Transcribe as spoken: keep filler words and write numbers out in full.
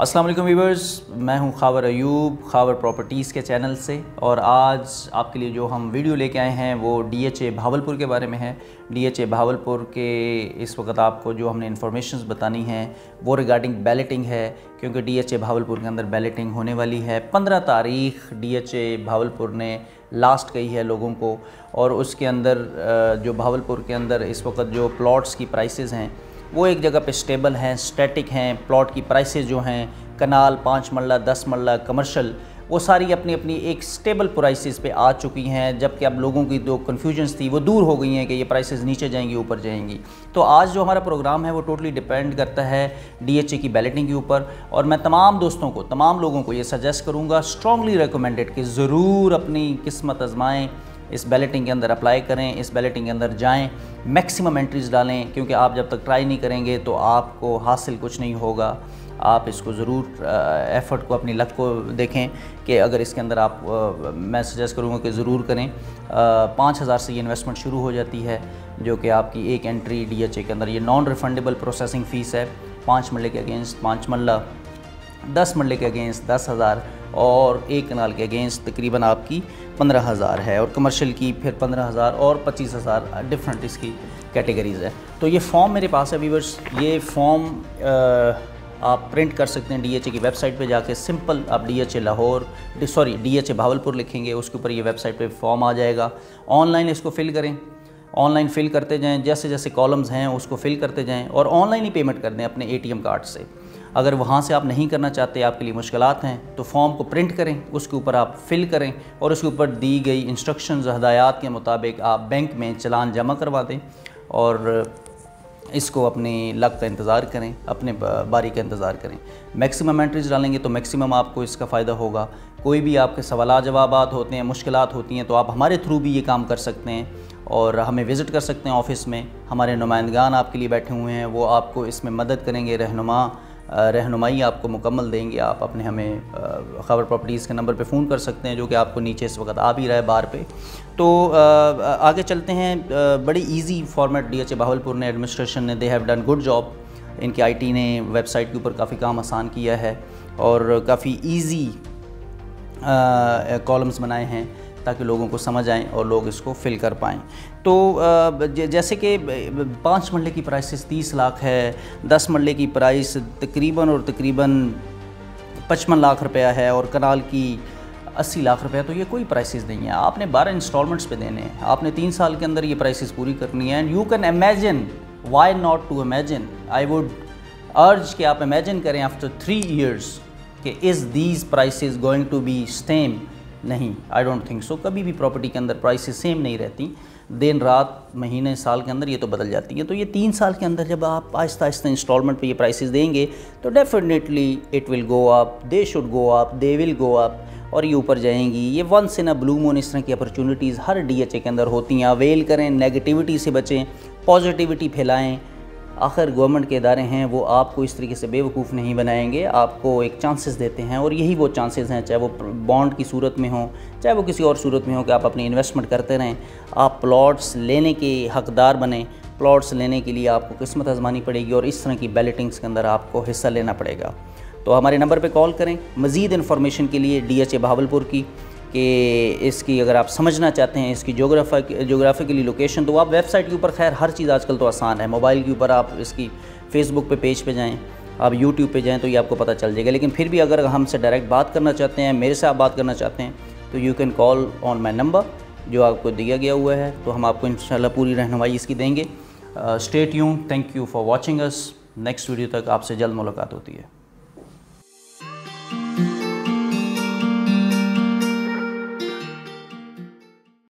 अस्सलाम वालेकुम व्यूअर्स, मैं हूं खावर अयूब खावर प्रॉपर्टीज़ के चैनल से। और आज आपके लिए जो हम वीडियो लेके आए हैं वो डी एच ए भावलपुर के बारे में है। डी एच ए भावलपुर के इस वक्त आपको जो हमने इन्फॉर्मेशन बतानी है वो रिगार्डिंग बैलेटिंग है, क्योंकि डी एच ए भावलपुर के अंदर बैलेटिंग होने वाली है। पंद्रह तारीख डी एच ए भावलपुर ने लास्ट कही है लोगों को, और उसके अंदर जो भावलपुर के अंदर इस वक्त जो प्लॉट्स की प्राइसेस हैं वो एक जगह पे स्टेबल हैं, स्टैटिक हैं। प्लॉट की प्राइसेस जो हैं कनाल, पाँच मरला, दस मरला, कमर्शल, वो सारी अपनी अपनी एक स्टेबल प्राइसेस पे आ चुकी हैं। जबकि अब लोगों की जो कन्फ्यूजन्स थी वो दूर हो गई हैं कि ये प्राइसेस नीचे जाएंगी ऊपर जाएंगी। तो आज जो हमारा प्रोग्राम है वो टोटली डिपेंड करता है डीएचए की बैलेटिंग के ऊपर। और मैं तमाम दोस्तों को, तमाम लोगों को ये सजेस्ट करूँगा, स्ट्रांगली रिकमेंडेड, कि ज़रूर अपनी किस्मत आजमाएँ, इस बैलेटिंग के अंदर अप्लाई करें, इस बैलेटिंग के अंदर जाएं, मैक्सिमम एंट्रीज़ डालें। क्योंकि आप जब तक ट्राई नहीं करेंगे तो आपको हासिल कुछ नहीं होगा। आप इसको ज़रूर एफ़र्ट को, अपनी लक को देखें कि अगर इसके अंदर आप आ, मैं सजेस्ट करूँगा कि ज़रूर करें। पाँच हज़ार से ये इन्वेस्टमेंट शुरू हो जाती है, जो कि आपकी एक एंट्री डी एच ए के अंदर, ये नॉन रिफंडेबल प्रोसेसिंग फ़ीस है। पाँच मरले के अगेंस्ट पाँच मरला, दस मरले के अगेंस्ट दस हज़ार, और एक कनाल के अगेंस्ट तकरीबन आपकी पंद्रह हज़ार है, और कमर्शियल की फिर पंद्रह हज़ार और पच्चीस हज़ार डिफरेंट इसकी कैटेगरीज़ है। तो ये फॉर्म मेरे पास है व्यूअर्स, ये फॉर्म आप प्रिंट कर सकते हैं डीएचए की वेबसाइट पे जाके। सिंपल आप DHA Lahore sorry DHA Bahawalpur लिखेंगे, उसके ऊपर ये वेबसाइट पे फॉर्म आ जाएगा। ऑनलाइन इसको फ़िल करें, ऑनलाइन फ़िल करते जाएँ, जैसे जैसे कॉलम्स हैं उसको फ़िल करते जाएँ, और ऑनलाइन ही पेमेंट कर दें अपने एटीएम कार्ड से। अगर वहाँ से आप नहीं करना चाहते, आपके लिए मुश्किलात हैं, तो फॉर्म को प्रिंट करें, उसके ऊपर आप फिल करें, और उसके ऊपर दी गई इंस्ट्रक्शंस, हदायत के मुताबिक आप बैंक में चलान जमा करवा दें, और इसको अपनी लक का इंतज़ार करें, अपने बारी का इंतज़ार करें। मैक्सिमम एंट्रीज डालेंगे तो मैक्सिमम आपको इसका फ़ायदा होगा। कोई भी आपके सवाल जवाबात होते हैं, मुश्किलात होती हैं, तो आप हमारे थ्रू भी ये काम कर सकते हैं, और हमें विज़िट कर सकते हैं ऑफ़िस में। हमारे नुमाइंदगान आपके लिए बैठे हुए हैं, वो आपको इसमें मदद करेंगे, रहनुमा रहनुमाई आपको मुकम्मल देंगे। आप अपने हमें खबर प्रॉपर्टीज़ के नंबर पे फ़ोन कर सकते हैं, जो कि आपको नीचे इस वक्त आ भी रहा है बार पे। तो आगे चलते हैं। बड़ी इजी फॉर्मेट डीएचए भावलपुर ने, एडमिनिस्ट्रेशन ने, they have done good job. इनके आईटी ने वेबसाइट के ऊपर काफ़ी काम आसान किया है, और काफ़ी ईजी कॉलम्स बनाए हैं ताकि लोगों को समझ आएँ और लोग इसको फिल कर पाएँ। तो जैसे कि पाँच मरले की प्राइस तीस लाख है, दस मरले की प्राइस तकरीबन और तकरीबन पचपन लाख रुपया है, और कनाल की अस्सी लाख रुपया। तो ये कोई प्राइसेस नहीं है, आपने बारह इंस्टॉलमेंट्स पे देने हैं, आपने तीन साल के अंदर ये प्राइसेस पूरी करनी है। And you can imagine, why not to imagine, I would urge कि आप इमेजिन करें आफ्टर थ्री ईयर्स कि is these prices going to be same. नहीं, आई डोंट थिंक सो। कभी भी प्रॉपर्टी के अंदर प्राइसेस सेम नहीं रहती, दिन रात महीने साल के अंदर ये तो बदल जाती है। तो ये तीन साल के अंदर जब आप आहिस्ता आहिस्ता इंस्टॉलमेंट पे ये प्राइसेस देंगे तो definitely it will go up, they should go up, they will go up, और ये ऊपर जाएंगी। ये once in a blue moon इस तरह की अपॉर्चुनिटीज़ हर डीएचए के अंदर होती हैं। अवेल करें, नेगेटिविटी से बचें, पॉजिटिविटी फैलाएँ। आखिर गवर्नमेंट के इदारे हैं, वो आपको इस तरीके से बेवकूफ़ नहीं बनाएंगे, आपको एक चांसेस देते हैं, और यही वो चांसेस हैं, चाहे वो बॉन्ड की सूरत में हो, चाहे वो किसी और सूरत में हो, कि आप अपनी इन्वेस्टमेंट करते रहें, आप प्लॉट्स लेने के हकदार बने। प्लॉट्स लेने के लिए आपको किस्मत आजमानी पड़ेगी, और इस तरह की बैलेटिंग्स के अंदर आपको हिस्सा लेना पड़ेगा। तो हमारे नंबर पर कॉल करें मज़ीद इन्फॉर्मेशन के लिए डी एच ए भावलपुर की, कि इसकी अगर आप समझना चाहते हैं, इसकी जोग्राफा जोग्राफिकली लोकेशन, तो आप वेबसाइट के ऊपर, खैर हर चीज़ आजकल तो आसान है, मोबाइल के ऊपर आप इसकी फेसबुक पे पेज पे जाएं, आप यूट्यूब पे जाएं, तो ये आपको पता चल जाएगा। लेकिन फिर भी अगर हमसे डायरेक्ट बात करना चाहते हैं, मेरे से आप बात करना चाहते हैं, तो you can call on my number जो आपको दिया गया हुआ है। तो हम आपको इंशाल्लाह पूरी रहनुमाई इसकी देंगे। Stay tuned, thank you for watching us. Next video तक आपसे जल्द मुलाकात होती है।